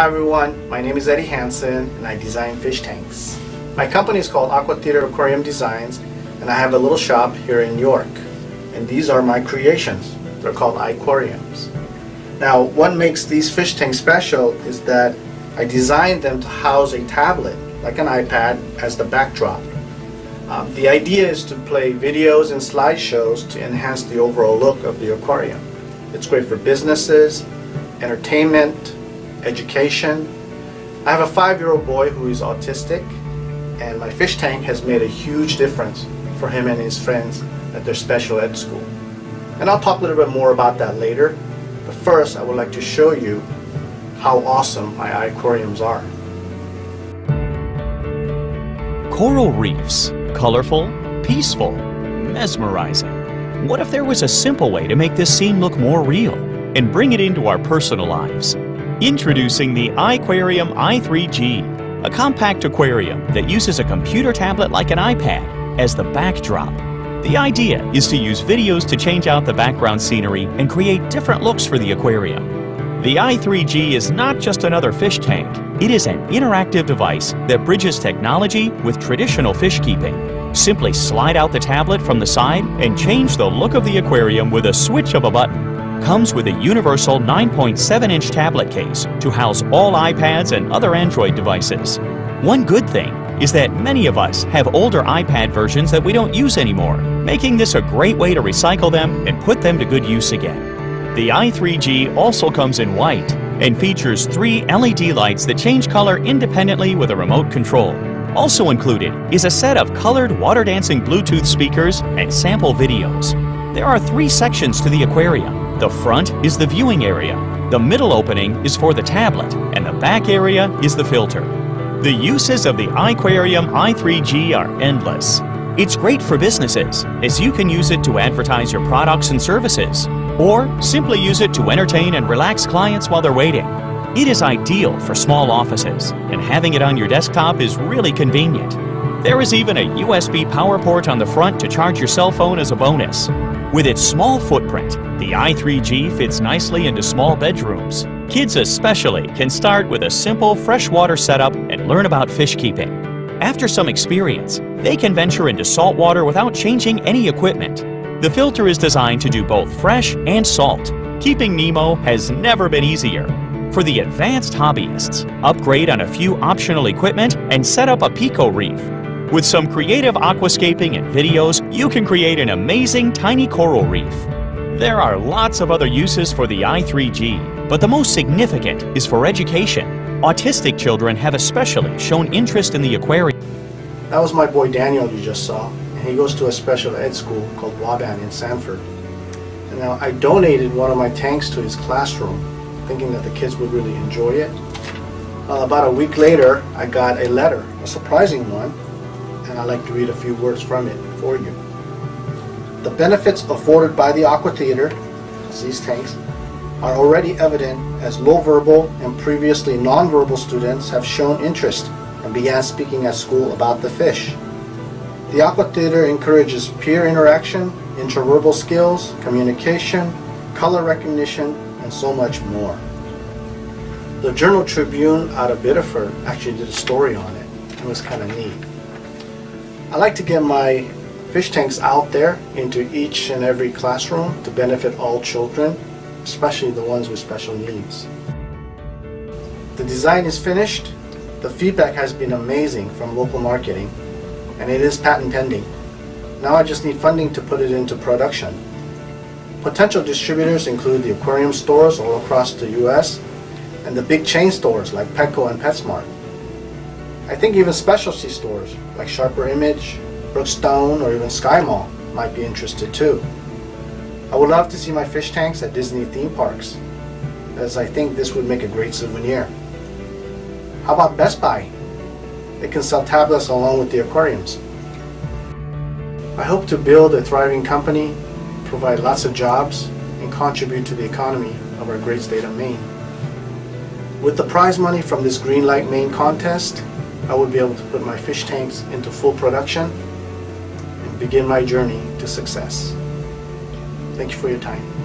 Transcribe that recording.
Hi everyone, my name is Eddie Hansen and I design fish tanks. My company is called Aqua Theater Aquarium Designs and I have a little shop here in New York. And these are my creations. They're called iQuariums. Now what makes these fish tanks special is that I designed them to house a tablet, like an iPad, as the backdrop. The idea is to play videos and slideshows to enhance the overall look of the aquarium. It's great for businesses, entertainment, education. I have a 5-year-old boy who is autistic, and my fish tank has made a huge difference for him and his friends at their special ed school. And I'll talk a little bit more about that later, but first I would like to show you how awesome my iQuariums are. Coral reefs. Colorful, peaceful, mesmerizing. What if there was a simple way to make this scene look more real and bring it into our personal lives? Introducing the iQuarium i3G, a compact aquarium that uses a computer tablet like an iPad as the backdrop. The idea is to use videos to change out the background scenery and create different looks for the aquarium. The i3G is not just another fish tank, it is an interactive device that bridges technology with traditional fish keeping. Simply slide out the tablet from the side and change the look of the aquarium with a switch of a button. Comes with a universal 9.7-inch tablet case to house all iPads and other Android devices. One good thing is that many of us have older iPad versions that we don't use anymore, making this a great way to recycle them and put them to good use again. The i3G also comes in white and features 3 LED lights that change color independently with a remote control. Also included is a set of colored water dancing Bluetooth speakers and sample videos. There are 3 sections to the aquarium. The front is the viewing area, the middle opening is for the tablet, and the back area is the filter. The uses of the iQuarium i3G are endless. It's great for businesses, as you can use it to advertise your products and services, or simply use it to entertain and relax clients while they're waiting. It is ideal for small offices, and having it on your desktop is really convenient. There is even a USB power port on the front to charge your cell phone as a bonus. With its small footprint, the i3G fits nicely into small bedrooms. Kids especially can start with a simple freshwater setup and learn about fish keeping. After some experience, they can venture into saltwater without changing any equipment. The filter is designed to do both fresh and salt. Keeping Nemo has never been easier. For the advanced hobbyists, upgrade on a few optional equipment and set up a Pico reef. With some creative aquascaping and videos, you can create an amazing tiny coral reef. There are lots of other uses for the i3G, but the most significant is for education. Autistic children have especially shown interest in the aquarium. That was my boy Daniel you just saw, and he goes to a special ed school called Waban in Sanford. And now I donated one of my tanks to his classroom, thinking that the kids would really enjoy it. About a week later, I got a letter, a surprising one, and I'd like to read a few words from it for you. The benefits afforded by the Aqua Theater, these tanks, are already evident as low verbal and previously nonverbal students have shown interest and began speaking at school about the fish. The Aqua Theater encourages peer interaction, interverbal skills, communication, color recognition, and so much more. The Journal Tribune out of Biddeford actually did a story on it. It was kind of neat. I like to get my fish tanks out there into each and every classroom to benefit all children, especially the ones with special needs. The design is finished. The feedback has been amazing from local marketing, and it is patent pending. Now I just need funding to put it into production. Potential distributors include the aquarium stores all across the US and the big chain stores like Petco and PetSmart. I think even specialty stores like Sharper Image, Brookstone, or even Sky Mall might be interested too. I would love to see my fish tanks at Disney theme parks, as I think this would make a great souvenir. How about Best Buy? They can sell tablets along with the aquariums. I hope to build a thriving company, provide lots of jobs, and contribute to the economy of our great state of Maine. With the prize money from this Green Light Maine contest, I would be able to put my fish tanks into full production and begin my journey to success. Thank you for your time.